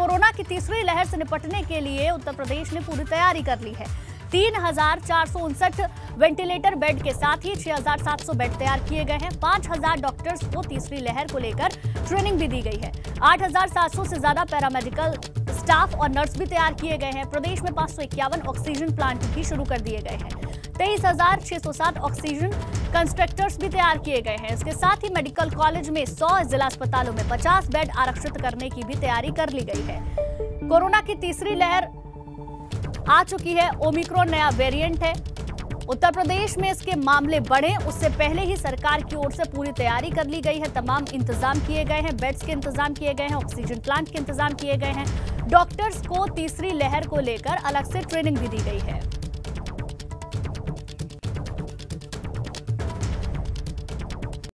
Corona की तीसरी लहर से निपटने के लिए उत्तर प्रदेश ने पूरी तैयारी कर ली है। 3,459 वेंटिलेटर बेड के साथ ही 6,700 बेड तैयार किए गए हैं। 5,000 डॉक्टर्स को तीसरी लहर को लेकर ट्रेनिंग भी दी गई है। 8,700 से ज्यादा पैरामेडिकल स्टाफ और नर्स भी तैयार किए गए हैं। प्रदेश में 551 ऑक्सीजन प्लांट भी शुरू कर दिए गए हैं। 23,607 ऑक्सीजन कंस्ट्रक्टर्स भी तैयार किए गए हैं। इसके साथ ही मेडिकल कॉलेज में 100, जिला अस्पतालों में 50 बेड आरक्षित करने की भी तैयारी कर ली गई है। कोरोना की तीसरी लहर आ चुकी है। ओमिक्रोन नया वेरिएंट है। उत्तर प्रदेश में इसके मामले बढ़े उससे पहले ही सरकार की ओर से पूरी तैयारी कर ली गई है। तमाम इंतजाम किए गए हैं, बेड्स के इंतजाम किए गए हैं, ऑक्सीजन प्लांट के इंतजाम किए गए हैं। डॉक्टर्स को तीसरी लहर को लेकर अलग से ट्रेनिंग भी दी गई है।